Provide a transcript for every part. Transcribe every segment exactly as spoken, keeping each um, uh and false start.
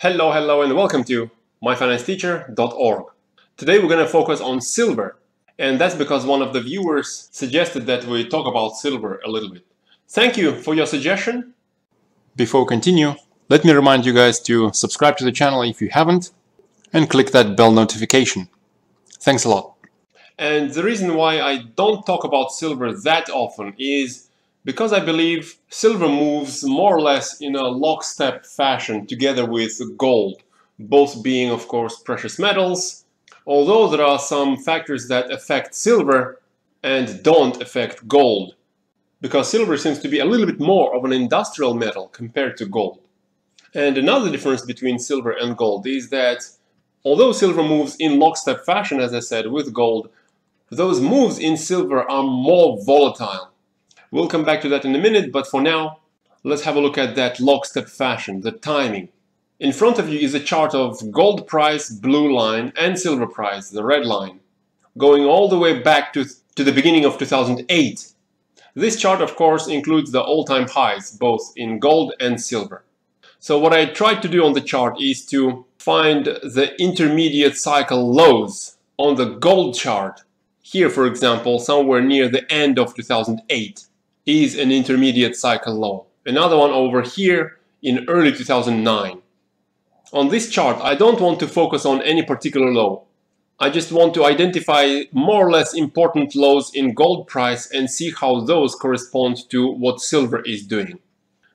Hello, hello, and welcome to my finance teacher dot org. Today we're going to focus on silver, and that's because one of the viewers suggested that we talk about silver a little bit. Thank you for your suggestion. Before we continue, let me remind you guys to subscribe to the channel if you haven't, and click that bell notification. Thanks a lot. And the reason why I don't talk about silver that often is because I believe silver moves more or less in a lockstep fashion together with gold, both being, of course, precious metals, although there are some factors that affect silver and don't affect gold, because silver seems to be a little bit more of an industrial metal compared to gold. And another difference between silver and gold is that although silver moves in lockstep fashion, as I said, with gold, those moves in silver are more volatile. We'll come back to that in a minute, but for now, let's have a look at that lockstep fashion, the timing. In front of you is a chart of gold price, blue line, and silver price, the red line, going all the way back to, to the beginning of two thousand eight. This chart, of course, includes the all-time highs, both in gold and silver. So what I tried to do on the chart is to find the intermediate cycle lows on the gold chart. Here, for example, somewhere near the end of two thousand eight. Is an intermediate cycle low. Another one over here in early two thousand nine. On this chart, I don't want to focus on any particular low. I just want to identify more or less important lows in gold price and see how those correspond to what silver is doing.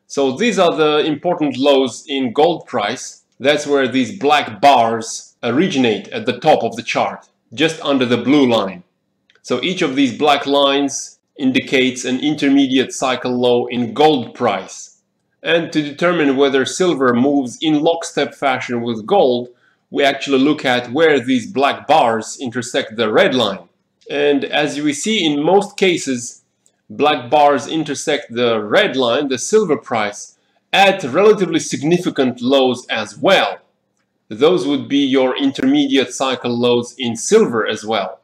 So these are the important lows in gold price. That's where these black bars originate at the top of the chart, just under the blue line. So each of these black lines indicates an intermediate cycle low in gold price. And to determine whether silver moves in lockstep fashion with gold, we actually look at where these black bars intersect the red line. And as we see in most cases, black bars intersect the red line, the silver price, at relatively significant lows as well. Those would be your intermediate cycle lows in silver as well.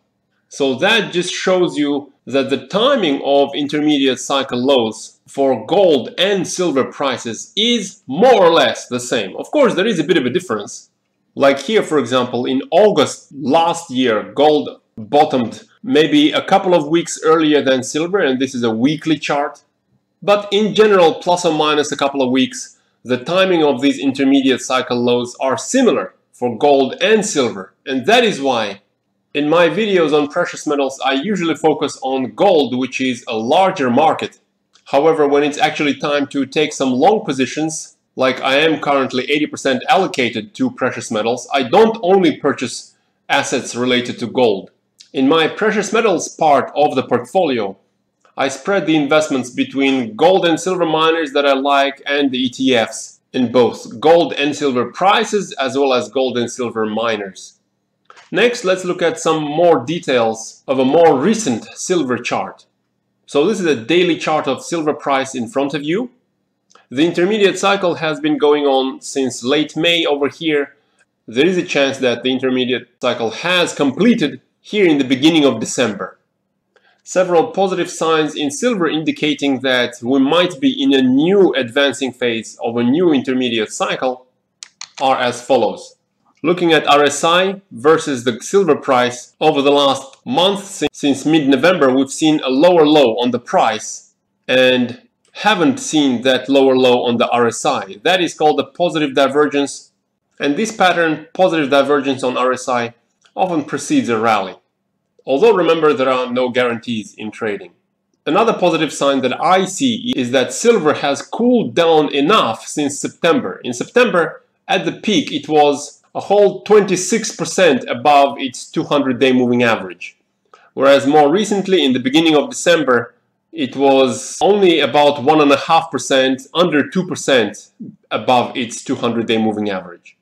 So that just shows you that the timing of intermediate cycle lows for gold and silver prices is more or less the same. Of course, there is a bit of a difference. Like here, for example, in August last year, gold bottomed maybe a couple of weeks earlier than silver, and this is a weekly chart. But in general, plus or minus a couple of weeks, the timing of these intermediate cycle lows are similar for gold and silver, and that is why in my videos on precious metals, I usually focus on gold, which is a larger market. However, when it's actually time to take some long positions, like I am currently eighty percent allocated to precious metals, I don't only purchase assets related to gold. In my precious metals part of the portfolio, I spread the investments between gold and silver miners that I like and the E T Fs in both gold and silver prices as well as gold and silver miners. Next, let's look at some more details of a more recent silver chart. So this is a daily chart of silver price in front of you. The intermediate cycle has been going on since late May over here. There is a chance that the intermediate cycle has completed here in the beginning of December. Several positive signs in silver indicating that we might be in a new advancing phase of a new intermediate cycle are as follows. Looking at R S I versus the silver price over the last month, since mid-November, we've seen a lower low on the price and haven't seen that lower low on the R S I. That is called a positive divergence, and this pattern, positive divergence on R S I, often precedes a rally. Although remember, there are no guarantees in trading. Another positive sign that I see is that silver has cooled down enough since September. In September, at the peak, it was a whole twenty-six percent above its two hundred day moving average, whereas more recently, in the beginning of December, it was only about one and a half percent, under two percent above its two hundred day moving average.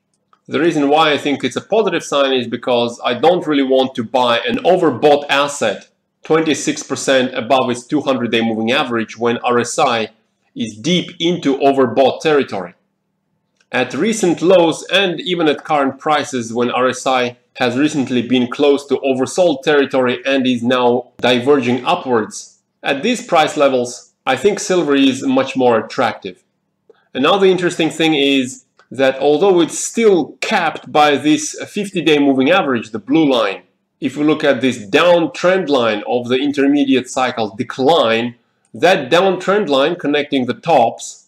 The reason why I think it's a positive sign is because I don't really want to buy an overbought asset twenty-six percent above its two hundred day moving average when R S I is deep into overbought territory. At recent lows and even at current prices, when R S I has recently been close to oversold territory and is now diverging upwards, at these price levels, I think silver is much more attractive. Another interesting thing is that although it's still capped by this fifty-day moving average, the blue line, if we look at this downtrend line of the intermediate cycle decline, that downtrend line connecting the tops,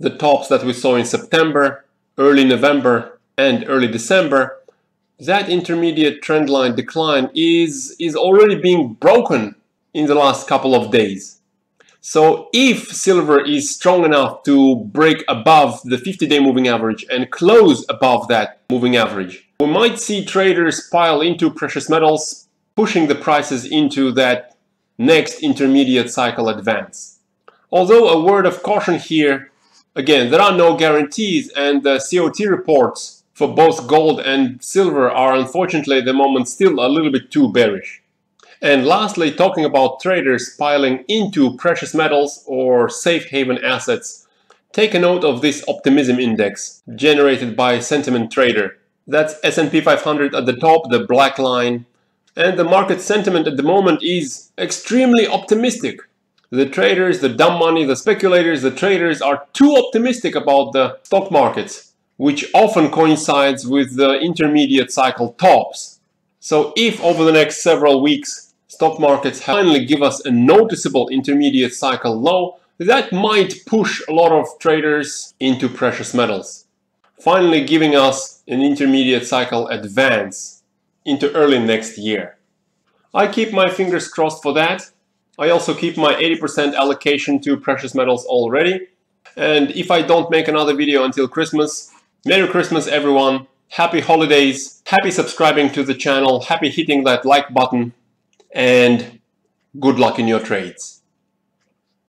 the tops that we saw in September, early November and early December, that intermediate trend line decline is, is already being broken in the last couple of days. So if silver is strong enough to break above the fifty-day moving average and close above that moving average, we might see traders pile into precious metals, pushing the prices into that next intermediate cycle advance. Although a word of caution here, again, there are no guarantees, and the C O T reports for both gold and silver are unfortunately at the moment still a little bit too bearish. And lastly, talking about traders piling into precious metals or safe haven assets, take a note of this optimism index generated by Sentiment Trader. That's S and P five hundred at the top, the black line. And the market sentiment at the moment is extremely optimistic. The traders, the dumb money, the speculators, the traders are too optimistic about the stock markets, which often coincides with the intermediate cycle tops. So if over the next several weeks stock markets finally give us a noticeable intermediate cycle low, that might push a lot of traders into precious metals, finally giving us an intermediate cycle advance into early next year. I keep my fingers crossed for that. I also keep my eighty percent allocation to precious metals already. And if I don't make another video until Christmas, Merry Christmas everyone, happy holidays, happy subscribing to the channel, happy hitting that like button, and good luck in your trades.